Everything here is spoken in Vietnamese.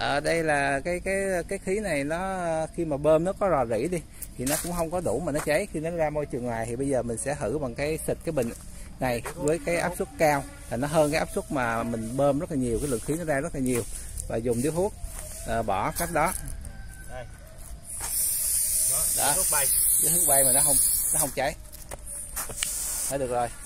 Đây là cái khí này, nó khi mà bơm nó có rò rỉ đi thì nó cũng không có đủ mà nó cháy khi nó ra môi trường ngoài. Thì bây giờ mình sẽ thử bằng cái xịt cái bình này với cái áp suất cao, thì nó hơn cái áp suất mà mình bơm rất là nhiều, cái lượng khí nó ra rất là nhiều, và dùng điếu thuốc bỏ cách đó. Đây. Đó, điếu thuốc bay mà nó không cháy. Thấy được rồi.